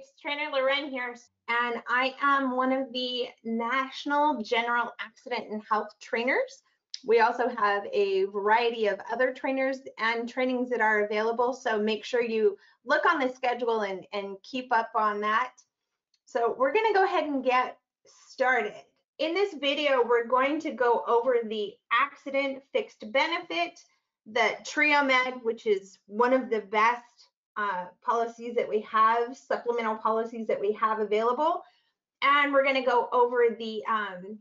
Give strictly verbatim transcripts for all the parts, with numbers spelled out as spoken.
It's Trainer Loren here, and I am one of the National General Accident and Health trainers. We also have a variety of other trainers and trainings that are available, so make sure you look on the schedule and, and keep up on that. So we're going to go ahead and get started. In this video, we're going to go over the accident fixed benefit, the TrioMed, which is one of the best Uh, policies that we have, supplemental policies that we have available. And we're going to go over the um,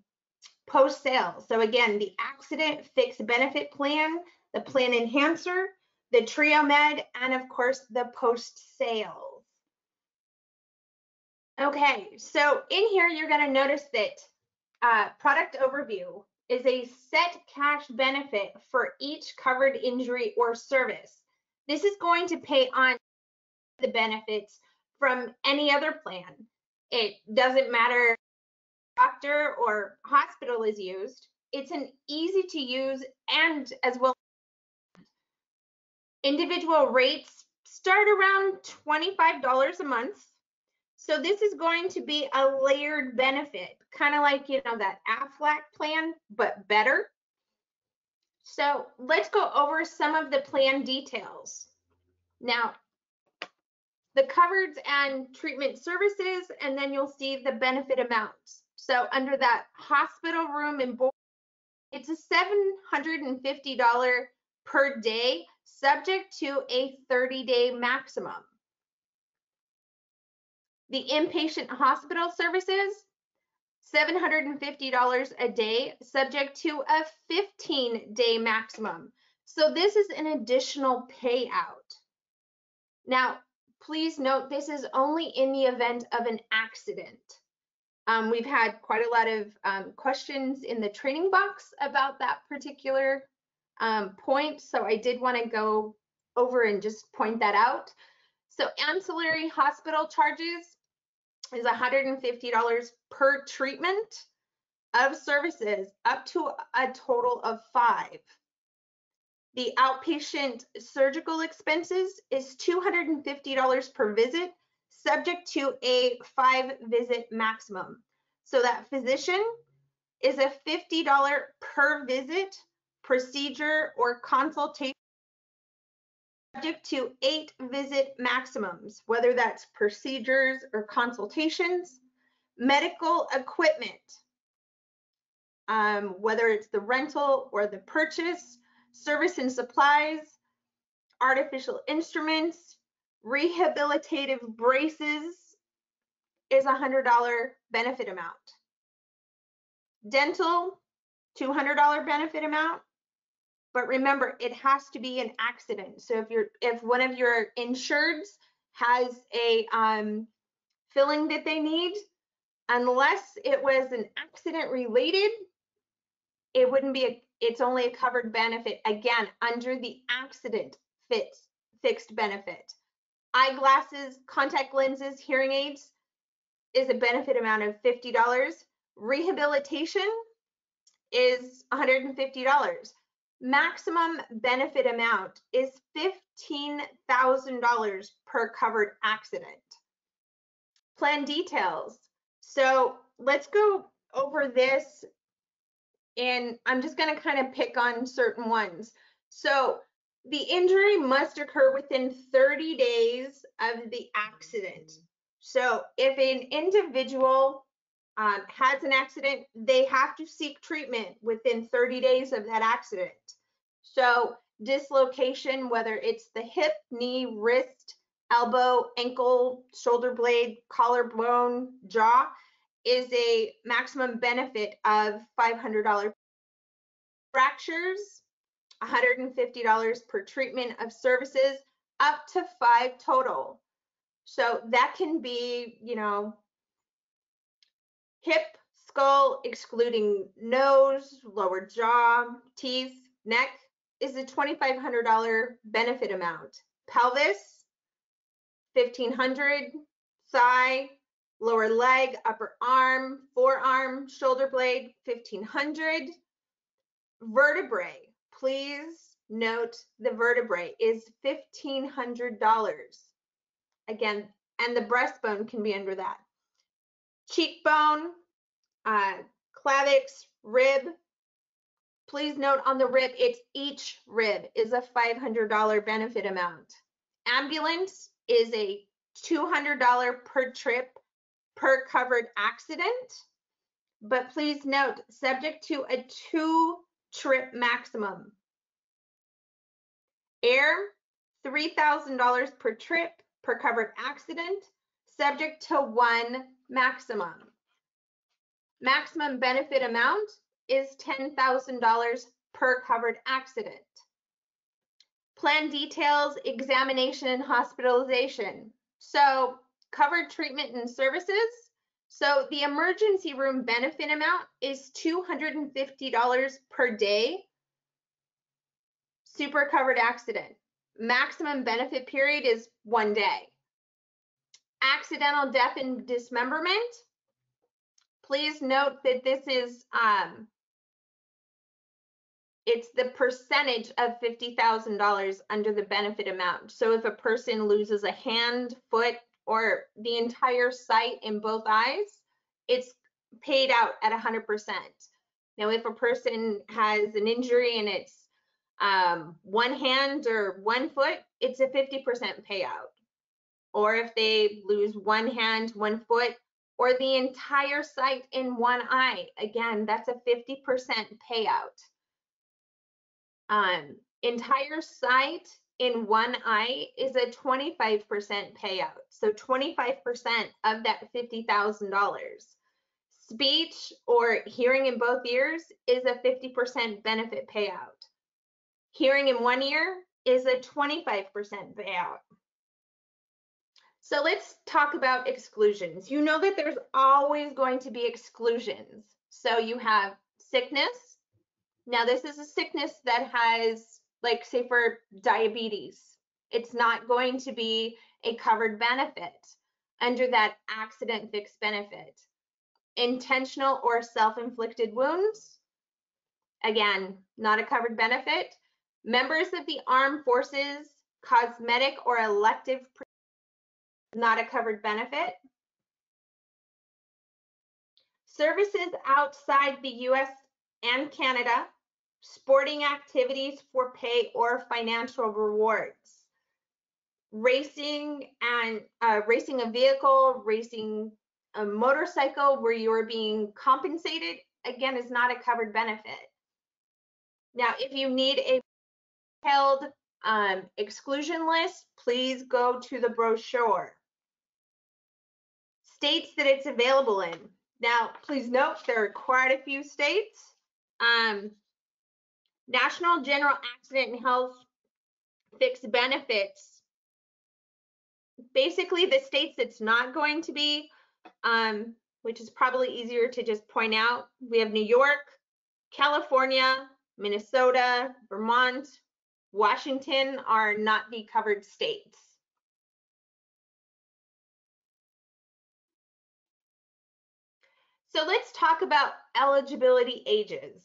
post-sale. So again, the accident fixed benefit plan, the plan enhancer, the TrioMed, and of course the post-sales. Okay, so in here, you're going to notice that uh, product overview is a set cash benefit for each covered injury or service. This is going to pay on the benefits from any other plan. It doesn't matter if doctor or hospital is used. It's an easy to use and as well. Individual rates start around twenty-five dollars a month. So this is going to be a layered benefit, kind of like, you know, that AFLAC plan, but better. So let's go over some of the plan details. Now, the coverage and treatment services, and then you'll see the benefit amounts. So under that hospital room and board, it's a seven hundred fifty dollars per day, subject to a thirty day maximum. The inpatient hospital services, seven hundred fifty dollars a day, subject to a fifteen day maximum. So this is an additional payout. Now, please note this is only in the event of an accident. Um, we've had quite a lot of um, questions in the training box about that particular um, point, so I did want to go over and just point that out. So ancillary hospital charges is one hundred fifty dollars per treatment of services, up to a total of five. The outpatient surgical expenses is two hundred fifty dollars per visit, subject to a five visit maximum. So that physician is a fifty dollars per visit procedure or consultation, subject to eight visit maximums, whether that's procedures or consultations. Medical equipment, um, whether it's the rental or the purchase, service and supplies, artificial instruments, rehabilitative braces is a one hundred dollar benefit amount. Dental, two hundred dollar benefit amount. But remember, it has to be an accident. So if you're, if one of your insureds has a um, filling that they need, unless it was an accident related, it wouldn't be a, it's only a covered benefit. Again, under the accident fits, fixed benefit. Eyeglasses, contact lenses, hearing aids is a benefit amount of fifty dollars. Rehabilitation is one hundred fifty dollars. Maximum benefit amount is fifteen thousand dollars per covered accident. Plan details. So let's go over this, and I'm just going to kind of pick on certain ones. So the injury must occur within thirty days of the accident. So if an individual Um, has an accident, they have to seek treatment within thirty days of that accident. So dislocation, whether it's the hip, knee, wrist, elbow, ankle, shoulder blade, collarbone, jaw, is a maximum benefit of five hundred dollars. Fractures, one hundred fifty dollars per treatment of services, up to five total. So that can be, you know, hip, skull, excluding nose, lower jaw, teeth, neck, is a twenty-five hundred dollar benefit amount. Pelvis, fifteen hundred dollars, thigh, lower leg, upper arm, forearm, shoulder blade, fifteen hundred dollars. Vertebrae, please note the vertebrae is fifteen hundred dollars. Again, and the breastbone can be under that. Cheekbone, uh, clavix, rib. Please note on the rib, it's each rib is a five hundred dollar benefit amount. Ambulance is a two hundred dollar per trip per covered accident. But please note, subject to a two trip maximum. Air, three thousand dollars per trip per covered accident, subject to one maximum. Maximum benefit amount is ten thousand dollars per covered accident. Plan details, examination and hospitalization. So covered treatment and services. So the emergency room benefit amount is two hundred fifty dollars per day, super covered accident. Maximum benefit period is one day. Accidental death and dismemberment. Please note that this is, um, it's the percentage of fifty thousand dollars under the benefit amount. So if a person loses a hand, foot, or the entire sight in both eyes, it's paid out at one hundred percent. Now, if a person has an injury and it's um, one hand or one foot, it's a fifty percent payout. Or if they lose one hand, one foot, or the entire sight in one eye, again, that's a fifty percent payout. Um, entire sight in one eye is a twenty-five percent payout. So twenty-five percent of that fifty thousand dollars. Speech or hearing in both ears is a fifty percent benefit payout. Hearing in one ear is a twenty-five percent payout. So let's talk about exclusions. You know that there's always going to be exclusions. So you have sickness. Now this is a sickness that has, like say for diabetes, it's not going to be a covered benefit under that accident fix benefit. Intentional or self-inflicted wounds, again, not a covered benefit. Members of the armed forces, cosmetic or elective, not a covered benefit. Services outside the U S and Canada, sporting activities for pay or financial rewards, racing and uh, racing a vehicle, racing a motorcycle where you are being compensated, again, is not a covered benefit. Now, if you need a detailed um, exclusion list, please go to the brochure. States that it's available in. Now, please note there are quite a few states. Um, National General Accident and Health fixed benefits. Basically, the states it's not going to be, um, which is probably easier to just point out. We have New York, California, Minnesota, Vermont, Washington are not the covered states. So let's talk about eligibility ages.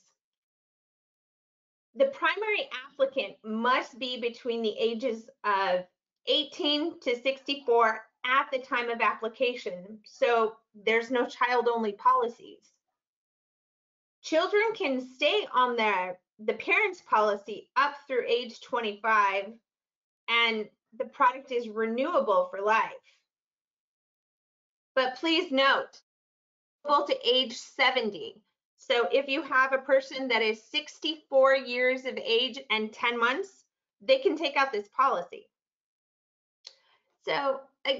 The primary applicant must be between the ages of eighteen to sixty-four at the time of application, so there's no child-only policies. Children can stay on their, the parents' policy up through age twenty-five, and the product is renewable for life. But please note, to age seventy. So if you have a person that is sixty-four years of age and ten months, they can take out this policy. So uh,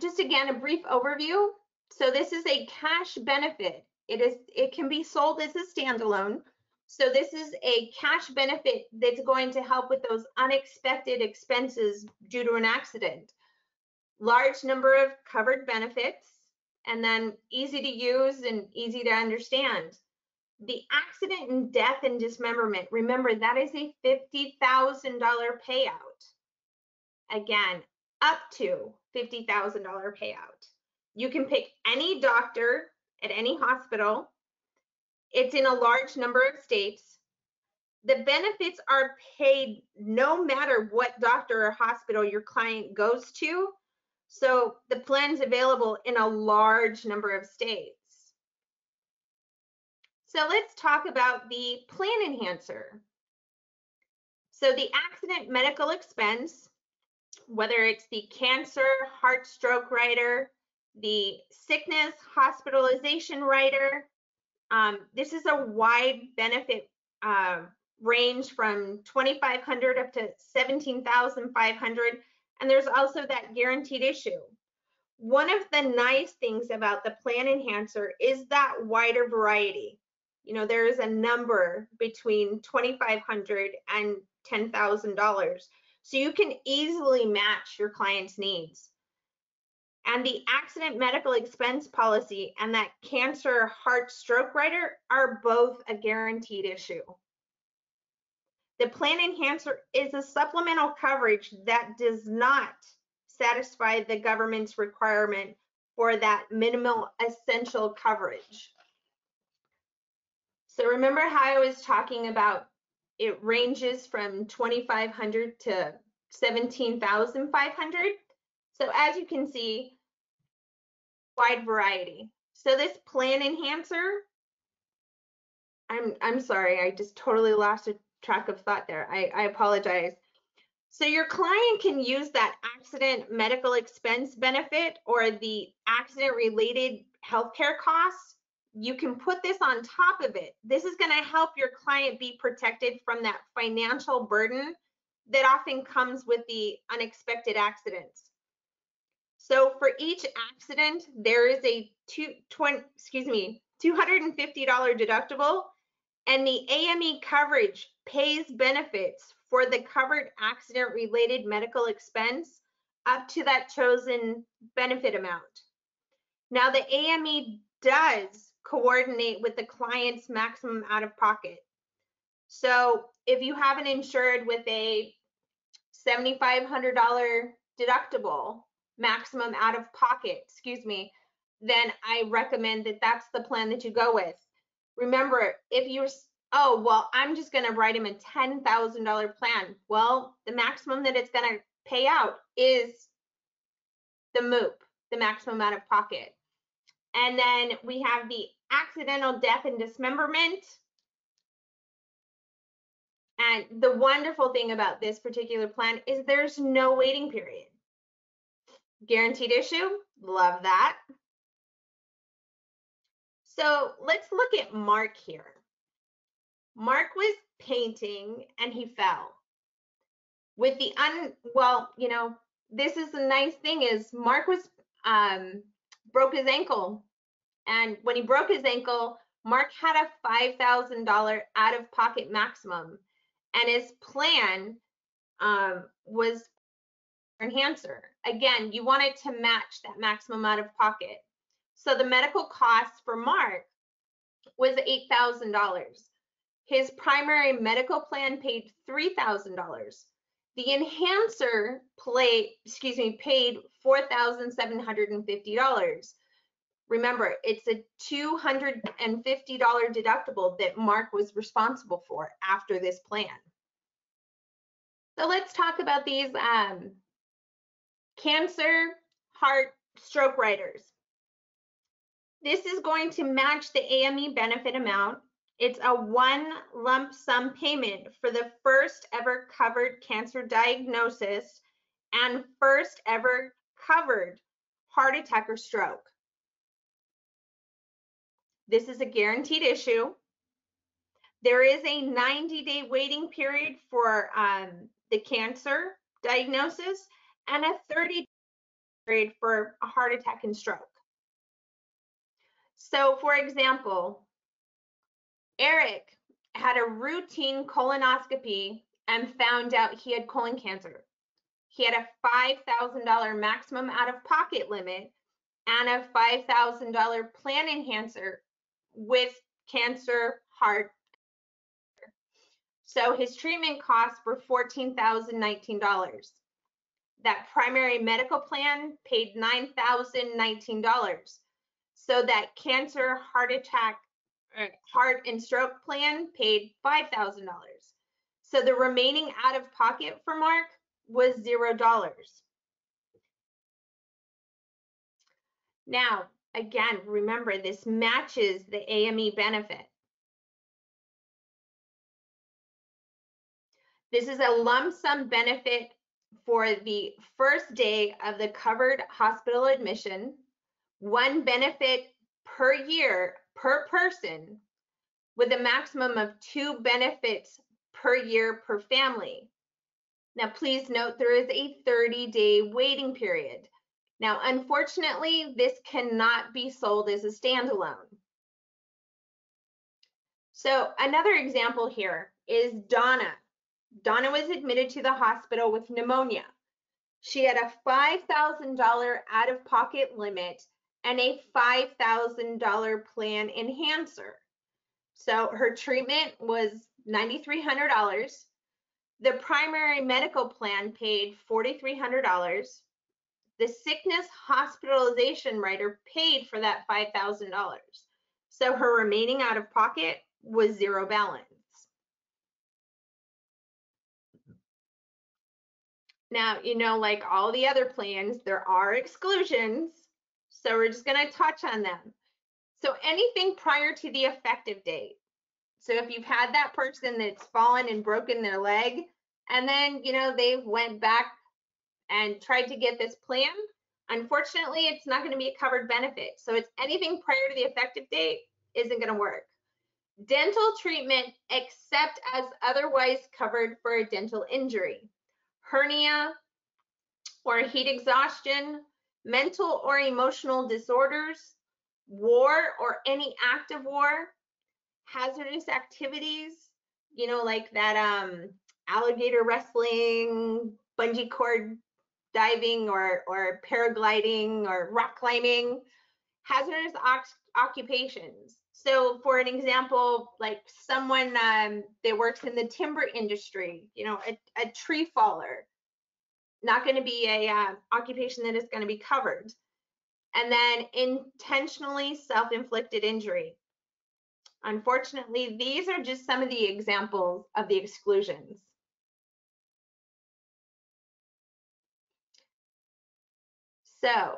just again, a brief overview. So this is a cash benefit. It is, it can be sold as a standalone. So this is a cash benefit that's going to help with those unexpected expenses due to an accident. Large number of covered benefits, and then easy to use and easy to understand. The accident and death and dismemberment, remember that is a fifty thousand dollar payout. Again, up to fifty thousand dollar payout. You can pick any doctor at any hospital. It's in a large number of states. The benefits are paid no matter what doctor or hospital your client goes to. So the plan's available in a large number of states. So let's talk about the Plan Enhancer. So the accident medical expense, whether it's the cancer, heart stroke rider, the sickness, hospitalization rider, um, this is a wide benefit uh, range from twenty-five hundred dollars up to seventeen thousand five hundred dollars, and there's also that guaranteed issue. One of the nice things about the Plan Enhancer is that wider variety. You know, there is a number between twenty-five hundred dollars and ten thousand dollars, so you can easily match your client's needs. And the accident medical expense policy and that cancer heart stroke rider are both a guaranteed issue. The Plan Enhancer is a supplemental coverage that does not satisfy the government's requirement for that minimal essential coverage. So remember how I was talking about it ranges from twenty-five hundred dollars to seventeen thousand five hundred dollars? So as you can see, wide variety. So this Plan Enhancer, I'm, I'm sorry, I just totally lost a track of thought there. I, I apologize. So your client can use that accident medical expense benefit or the accident related healthcare costs. You can put this on top of it. This is going to help your client be protected from that financial burden that often comes with the unexpected accidents. So for each accident, there is a two, twenty, excuse me, two hundred fifty dollars deductible, and the A M E coverage pays benefits for the covered accident-related medical expense up to that chosen benefit amount. Now, the A M E does coordinate with the client's maximum out-of-pocket. So if you have an insured with a seventy-five hundred dollars deductible, maximum out of pocket, excuse me, then I recommend that that's the plan that you go with. Remember, if you're, oh, well, I'm just going to write him a ten thousand dollar plan. Well, the maximum that it's going to pay out is the M O O P, the maximum out of pocket. And then we have the accidental death and dismemberment. And the wonderful thing about this particular plan is there's no waiting period. Guaranteed issue, love that. So let's look at Mark here. Mark was painting and he fell. With the un, well, you know, this is the nice thing is Mark was, um, broke his ankle. And when he broke his ankle, Mark had a five thousand dollar out of pocket maximum. And his plan um, was Enhancer. Again, you want it to match that maximum out of pocket. So the medical cost for Mark was eight thousand dollars. His primary medical plan paid three thousand dollars. The enhancer play, excuse me, paid four thousand seven hundred fifty dollars. Remember, it's a two hundred fifty dollar deductible that Mark was responsible for after this plan. So let's talk about these um, cancer, heart, stroke riders. This is going to match the A M E benefit amount. It's a one lump sum payment for the first ever covered cancer diagnosis and first ever covered heart attack or stroke. This is a guaranteed issue. There is a ninety day waiting period for um, the cancer diagnosis and a thirty day period for a heart attack and stroke. So for example, Eric had a routine colonoscopy and found out he had colon cancer. He had a five thousand dollar maximum out of pocket limit and a five thousand dollar plan enhancer with cancer, heart. So his treatment costs were fourteen thousand nineteen dollars. That primary medical plan paid nine thousand nineteen dollars. So that cancer, heart attack, heart and stroke plan paid five thousand dollars. So the remaining out of pocket for Mark was zero dollars. Now, again, remember this matches the A M E benefit. This is a lump sum benefit for the first day of the covered hospital admission, one benefit per year per person, with a maximum of two benefits per year per family. Now, please note there is a thirty day waiting period. Now, unfortunately, this cannot be sold as a standalone. So another example here is Donna. Donna was admitted to the hospital with pneumonia. She had a five thousand dollar out-of-pocket limit and a five thousand dollar plan enhancer. So her treatment was nine thousand three hundred dollars. The primary medical plan paid four thousand three hundred dollars. The sickness hospitalization rider paid for that five thousand dollars. So her remaining out-of-pocket was zero balance. Now, you know, like all the other plans, there are exclusions. So we're just going to touch on them. So anything prior to the effective date. So if you've had that person that's fallen and broken their leg, and then, you know, they went back and tried to get this plan, unfortunately, it's not going to be a covered benefit. So it's anything prior to the effective date isn't going to work. Dental treatment, except as otherwise covered for a dental injury, hernia or heat exhaustion, mental or emotional disorders, war or any act of war, hazardous activities, you know, like that um, alligator wrestling, bungee cord diving or, or paragliding or rock climbing, hazardous occupations. So for an example, like someone um, that works in the timber industry, you know, a, a tree faller, not going to be a uh, occupation that is going to be covered. And then intentionally self-inflicted injury. Unfortunately, these are just some of the examples of the exclusions. So,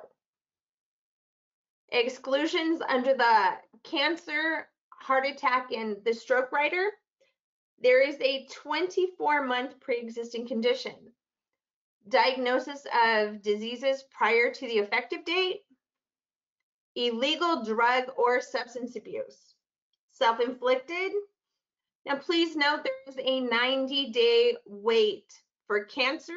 exclusions under the cancer, heart attack, and the stroke rider, there is a twenty-four month pre-existing condition. Diagnosis of diseases prior to the effective date, illegal drug or substance abuse, self-inflicted. Now, please note there is a ninety day wait for cancer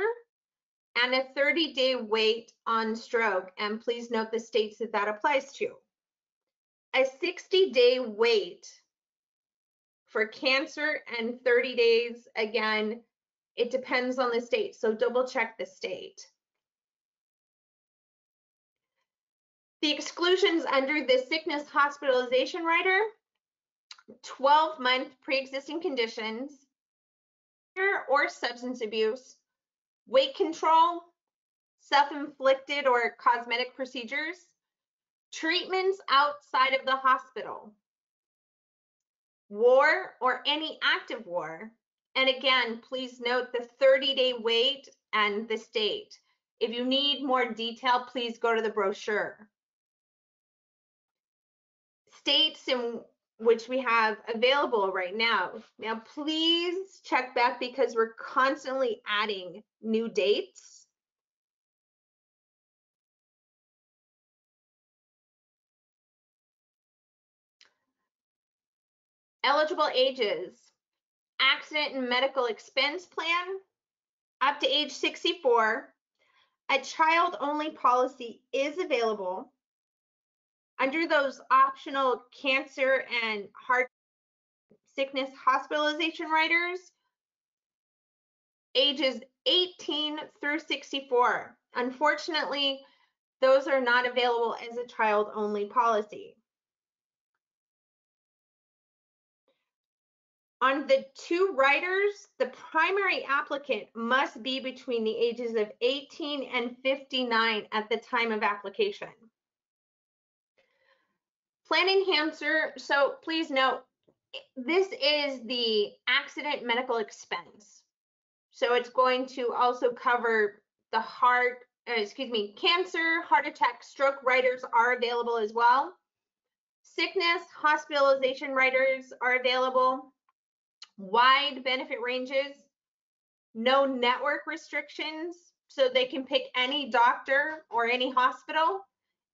and a thirty day wait on stroke. And please note the states that that applies to. A sixty day wait for cancer and thirty days. Again, it depends on the state. So double check the state. The exclusions under the sickness hospitalization rider, twelve month pre-existing conditions or substance abuse, weight control, self-inflicted or cosmetic procedures, treatments outside of the hospital, war or any act of war. And again, please note the thirty day wait and the state. If you need more detail, please go to the brochure. States in which we have available right now. Now, please check back because we're constantly adding new dates. Eligible ages, accident and medical expense plan, up to age sixty-four. A child-only policy is available. Under those optional cancer and heart sickness hospitalization riders, ages eighteen through sixty-four. Unfortunately, those are not available as a child-only policy. On the two riders, the primary applicant must be between the ages of eighteen and fifty-nine at the time of application. Plan Enhancer, so please note, this is the accident medical expense. So it's going to also cover the heart uh, excuse me, cancer, heart attack, stroke riders are available as well. Sickness, hospitalization riders are available. Wide benefit ranges, no network restrictions, so they can pick any doctor or any hospital.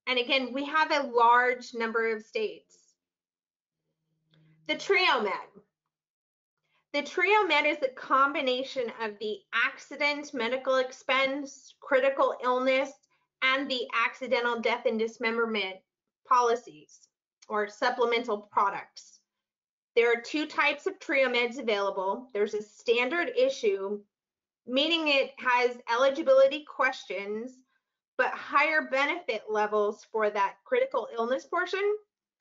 And again, we have a large number of states. The TrioMed. The TrioMed is a combination of the accident, medical expense, critical illness, and the accidental death and dismemberment policies or supplemental products. There are two types of TrioMeds available. There's a standard issue, meaning it has eligibility questions, but higher benefit levels for that critical illness portion.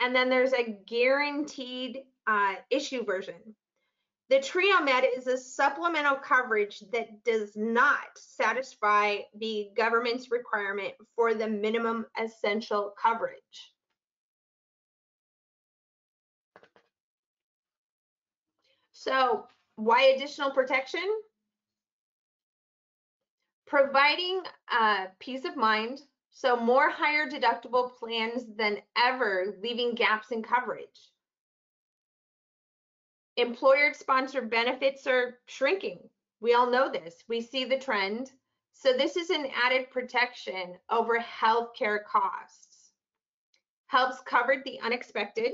And then there's a guaranteed uh, issue version. The TrioMed is a supplemental coverage that does not satisfy the government's requirement for the minimum essential coverage. So, why additional protection? Providing uh, peace of mind, so more higher deductible plans than ever, leaving gaps in coverage. Employer-sponsored benefits are shrinking. We all know this. We see the trend. So this is an added protection over healthcare costs. Helps cover the unexpected.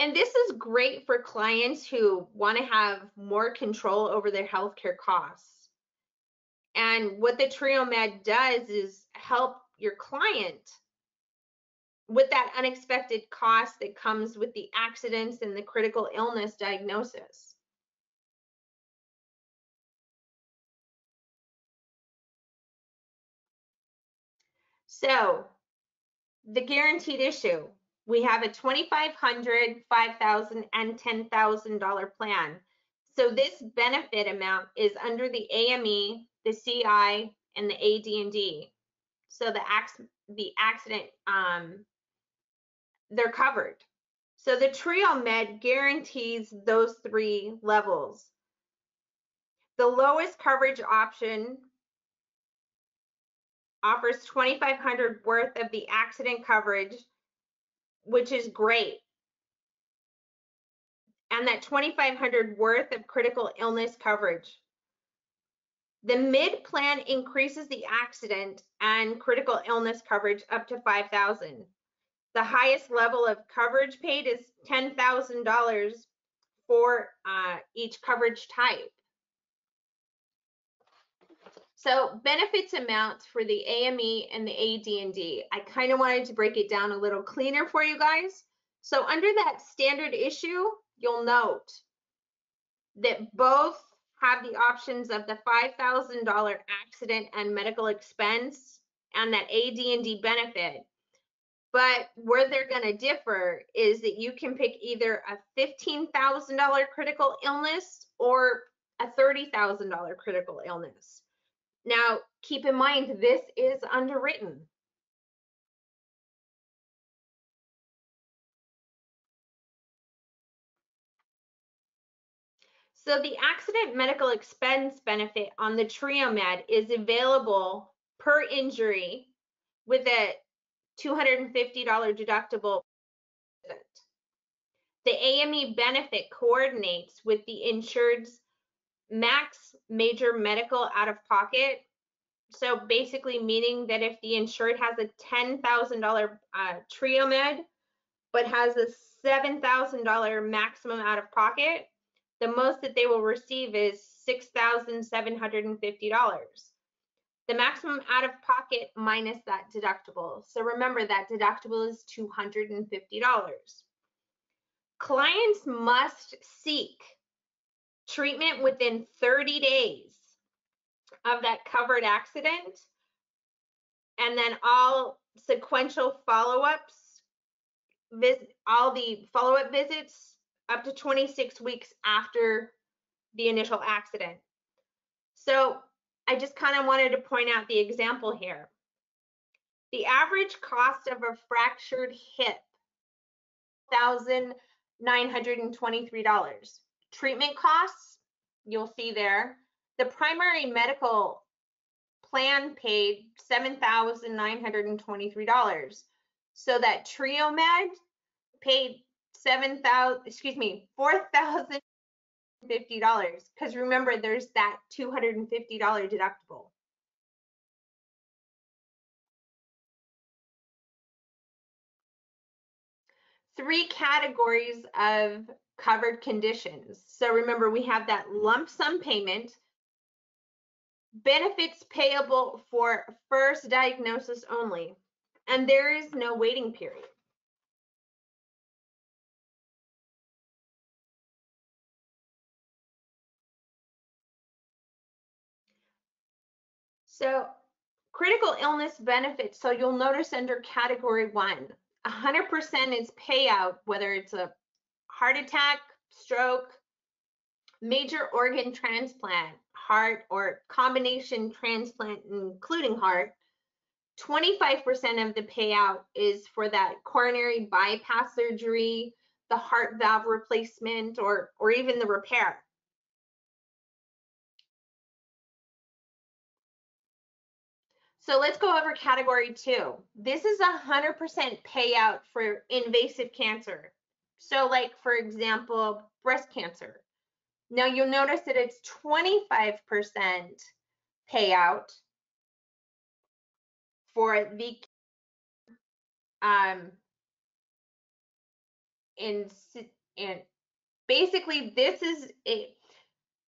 And this is great for clients who want to have more control over their healthcare costs. And what the TrioMed does is help your client with that unexpected cost that comes with the accidents and the critical illness diagnosis. So the guaranteed issue, we have a twenty-five hundred dollars, five thousand dollars, and ten thousand dollar plan. So this benefit amount is under the A M E, the C I, and the A D and D. So the, ac the accident, um, they're covered. So the TrioMed guarantees those three levels. The lowest coverage option offers twenty-five hundred dollars worth of the accident coverage, which is great. And that twenty-five hundred dollars worth of critical illness coverage. The mid plan increases the accident and critical illness coverage up to five thousand dollars. The highest level of coverage paid is ten thousand dollars for uh, each coverage type. So benefits amounts for the A M E and the A D and D. I kind of wanted to break it down a little cleaner for you guys. So under that standard issue, you'll note that both have the options of the five thousand dollar accident and medical expense and that A D and D benefit. But where they're going to differ is that you can pick either a fifteen thousand dollar critical illness or a thirty thousand dollar critical illness. Now, keep in mind, this is underwritten. So the accident medical expense benefit on the TrioMed is available per injury with a two hundred fifty dollar deductible. The A M E benefit coordinates with the insured's max major medical out of pocket. So basically meaning that if the insured has a ten thousand dollar uh, TrioMed, but has a seven thousand dollar maximum out of pocket, the most that they will receive is six thousand seven hundred fifty dollars. The maximum out of pocket minus that deductible. So remember that deductible is two hundred fifty dollars. Clients must seek treatment within thirty days of that covered accident, and then all sequential follow-ups, all the follow-up visits up to twenty-six weeks after the initial accident. So I just kind of wanted to point out the example here. The average cost of a fractured hip, one thousand nine hundred twenty-three dollars. Treatment costs, you'll see there. The primary medical plan paid seven thousand nine hundred twenty-three dollars. So that TrioMed paid seven thousand, excuse me, four thousand fifty dollars, because remember there's that two hundred fifty dollars deductible. Three categories of covered conditions. So remember, we have that lump sum payment, benefits payable for first diagnosis only, and there is no waiting period. So critical illness benefits, so you'll notice under category one, one hundred percent is payout, whether it's a heart attack, stroke, major organ transplant, heart, or combination transplant, including heart. twenty-five percent of the payout is for that coronary bypass surgery, the heart valve replacement, or, or even the repair. So let's go over category two. This is one hundred percent payout for invasive cancer. So like, for example, breast cancer. Now you'll notice that it's twenty-five percent payout for the um and, and basically this is it.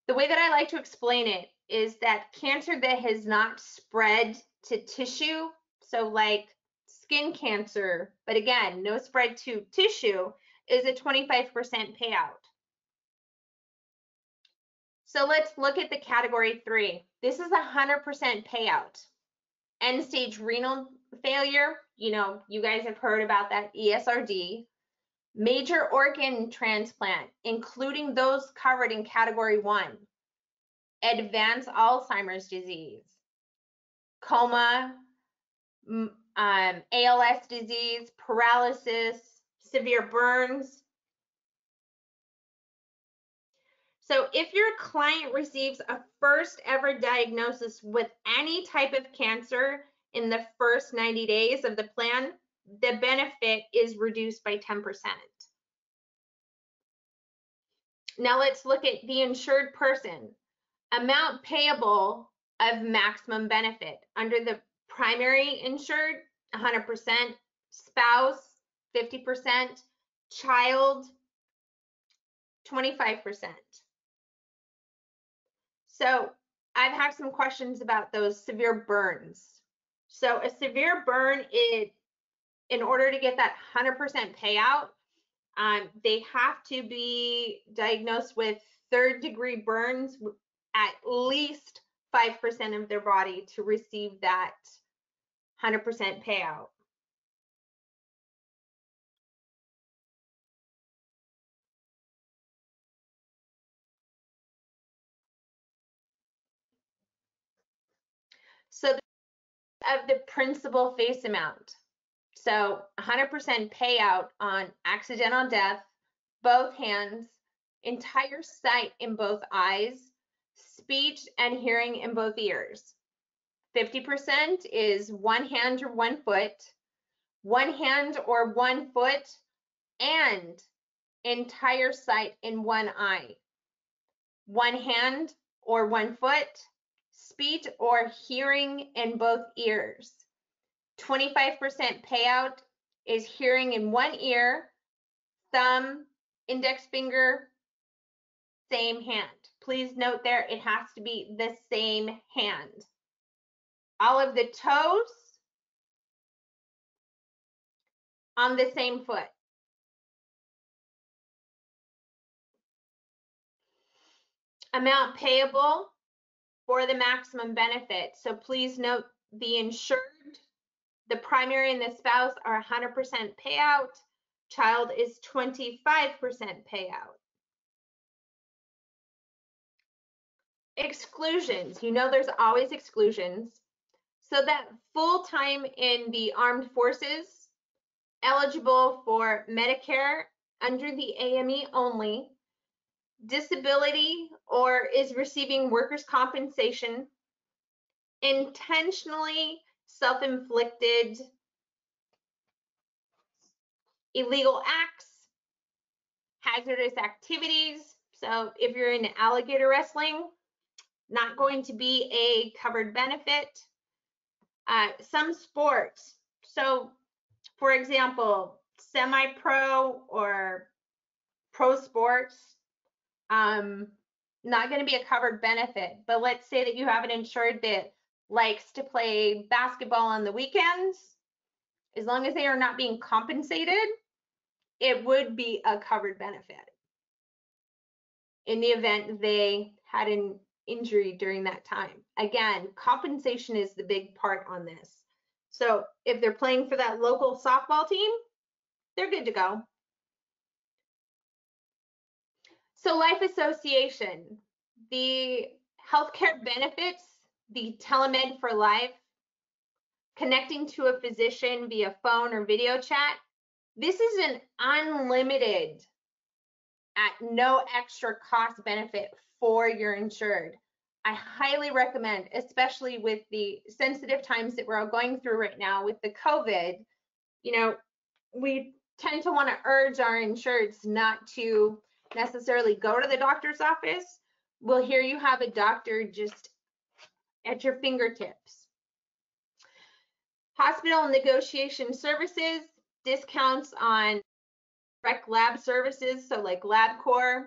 The way that I like to explain it is that cancer that has not spread to tissue, so like skin cancer, but again, no spread to tissue, is a twenty-five percent payout. So let's look at the category three. This is one hundred percent payout. End stage renal failure, you know, you guys have heard about that E S R D. Major organ transplant, including those covered in category one. Advanced Alzheimer's disease, coma, um, A L S disease, paralysis, severe burns. So if your client receives a first ever diagnosis with any type of cancer in the first ninety days of the plan, the benefit is reduced by ten percent. Now let's look at the insured person. Amount payable of maximum benefit. Under the primary insured, one hundred percent, spouse, fifty percent, child, twenty-five percent. So I've had some questions about those severe burns. So a severe burn, it, in order to get that one hundred percent payout, um, they have to be diagnosed with third degree burns at least five percent of their body to receive that one hundred percent payout. So of the principal face amount. So one hundred percent payout on accidental death, both hands, entire sight in both eyes, speech and hearing in both ears. fifty percent is one hand or one foot, one hand or one foot, and entire sight in one eye. One hand or one foot, speech or hearing in both ears. twenty-five percent payout is hearing in one ear, thumb, index finger, same hand. Please note there, it has to be the same hand. All of the toes on the same foot. Amount payable for the maximum benefit. So please note the insured, the primary and the spouse are one hundred percent payout. Child is twenty-five percent payout. Exclusions, you know there's always exclusions. So that full-time in the armed forces, eligible for Medicare under the A M E only, disability or is receiving workers' compensation, intentionally self-inflicted illegal acts, hazardous activities. So if you're into alligator wrestling, not going to be a covered benefit. Uh, some sports. So for example, semi-pro or pro sports, um, not going to be a covered benefit. But let's say that you have an insured that likes to play basketball on the weekends. As long as they are not being compensated, it would be a covered benefit in the event they had an injury during that time. Again, compensation is the big part on this. So if they're playing for that local softball team, they're good to go. So life association, the healthcare benefits, the TrioMed for life, connecting to a physician via phone or video chat. This is an unlimited at no extra cost benefit for your insured. I highly recommend, especially with the sensitive times that we're all going through right now with the COVID, you know, we tend to want to urge our insureds not to necessarily go to the doctor's office. Well, here you have a doctor just at your fingertips. Hospital negotiation services, discounts on direct lab services, so like LabCorp,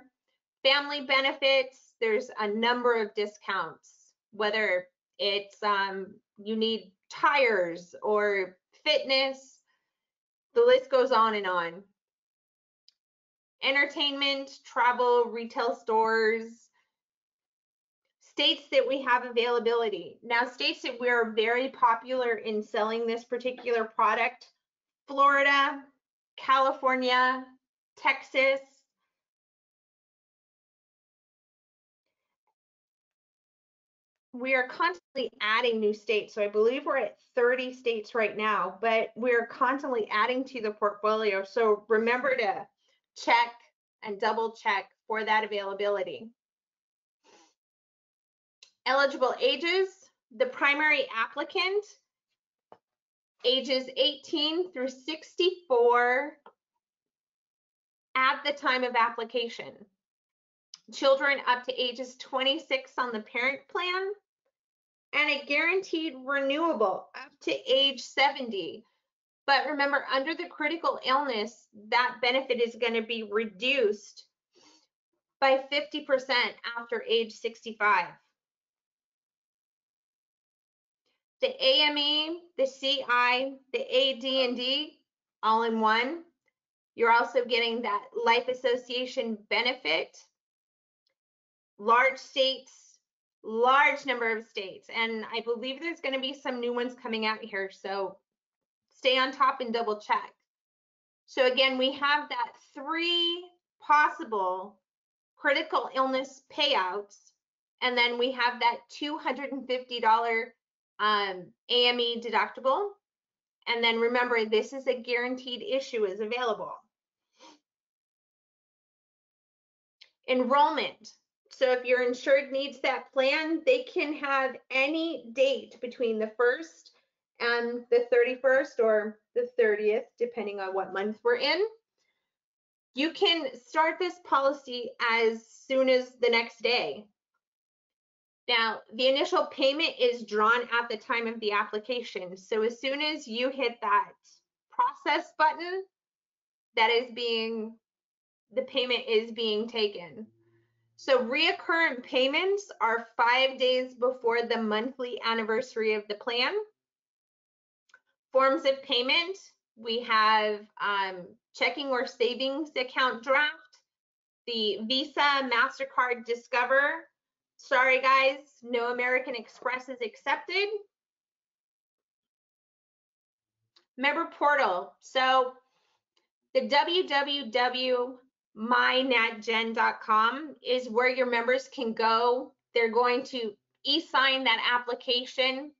family benefits, there's a number of discounts, whether it's um, you need tires or fitness, the list goes on and on. Entertainment, travel, retail stores, states that we have availability. Now, states that we are very popular in selling this particular product, Florida, California, Texas. We are constantly adding new states. So I believe we're at thirty states right now, but we're constantly adding to the portfolio. So remember to check and double check for that availability. Eligible ages, the primary applicant, ages eighteen through sixty-four at the time of application. Children up to ages twenty-six on the parent plan, and a guaranteed renewable up to age seventy. But remember, under the critical illness, that benefit is going to be reduced by fifty percent after age sixty-five. The A M E, the C I, the A D and D, all in one. You're also getting that life association benefit. Large states, large number of states. And I believe there's going to be some new ones coming out here. So stay on top and double check. So again, we have that three possible critical illness payouts. And then we have that two hundred fifty dollar um, A M E deductible. And then remember, this is a guaranteed issue is available. Enrollment. So if your insured needs that plan, they can have any date between the first and the thirty-first or the thirtieth, depending on what month we're in. You can start this policy as soon as the next day. Now, the initial payment is drawn at the time of the application. So as soon as you hit that process button, that is being, the payment is being taken. So reoccurring payments are five days before the monthly anniversary of the plan. Forms of payment, we have um, checking or savings account draft, the Visa, MasterCard, Discover. Sorry guys, no American Express is accepted. Member portal, so the www. my nat gen dot com is where your members can go. They're going to e-sign that application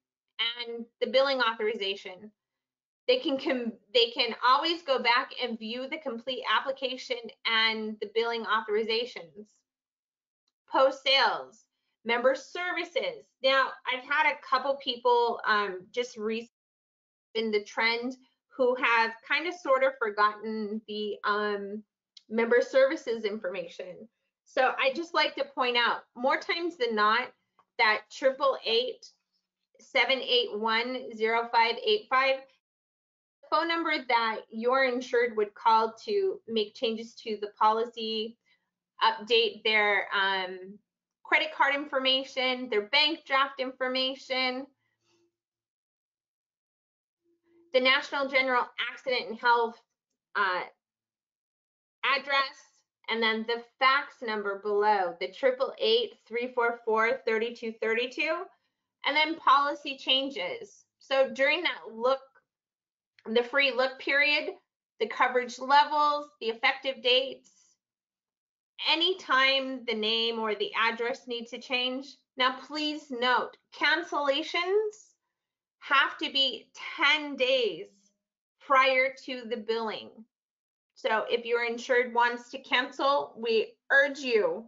and the billing authorization. They can, com they can always go back and view the complete application and the billing authorizations. Post sales, Member services. Now, I've had a couple people um, just recently in the trend who have kind of sort of forgotten the um, member services information. So I just like to point out more times than not that triple eight, seven eight one, zero five eight five, phone number that your insured would call to make changes to the policy, update their um, credit card information, their bank draft information. The National General Accident and Health uh, address, and then the fax number below, the triple eight, three four four, three two three two, and then policy changes. So during that look, the free look period, the coverage levels, the effective dates, anytime the name or the address needs to change. Now, please note, cancellations have to be ten days prior to the billing. So if your insured wants to cancel, we urge you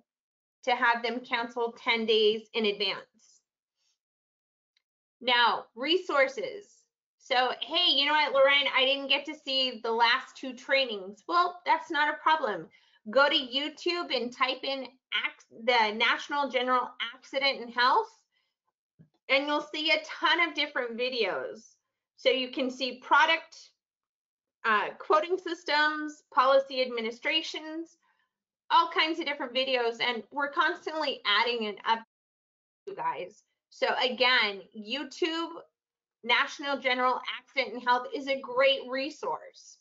to have them cancel ten days in advance. Now, resources. So, hey, you know what, Lorraine, I didn't get to see the last two trainings. Well, that's not a problem. Go to YouTube and type in the National General Accident and Health, and you'll see a ton of different videos. So you can see product uh, quoting systems, policy administrations, all kinds of different videos, and we're constantly adding and updating you guys. So again, YouTube, National General Accident and Health is a great resource.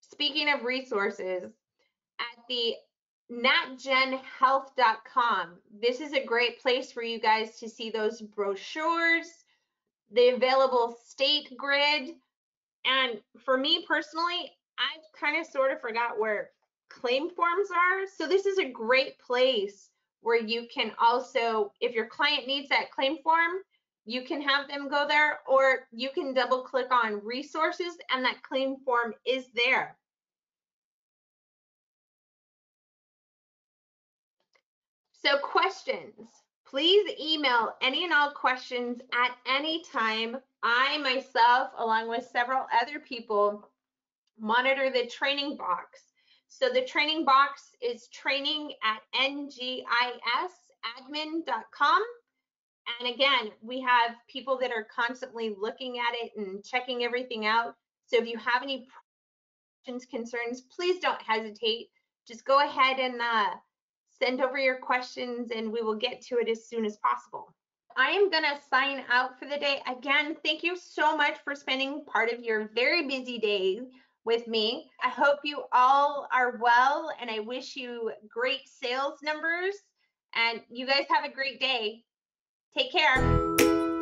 Speaking of resources, at the nat gen health dot com, this is a great place for you guys to see those brochures, the available state grid, and for me personally, I've kind of sort of forgot where claim forms are, so this is a great place where you can also, if your client needs that claim form, you can have them go there, or you can double click on resources and that claim form is there. So questions, please email any and all questions at any time. I myself, along with several other people, monitor the training box. So the training box is training at n g i s admin dot com. And again, we have people that are constantly looking at it and checking everything out. So if you have any questions, concerns, please don't hesitate. Just go ahead and uh, send over your questions and we will get to it as soon as possible. I am gonna sign out for the day. Again, thank you so much for spending part of your very busy day with me. I hope you all are well and I wish you great sales numbers and you guys have a great day. Take care.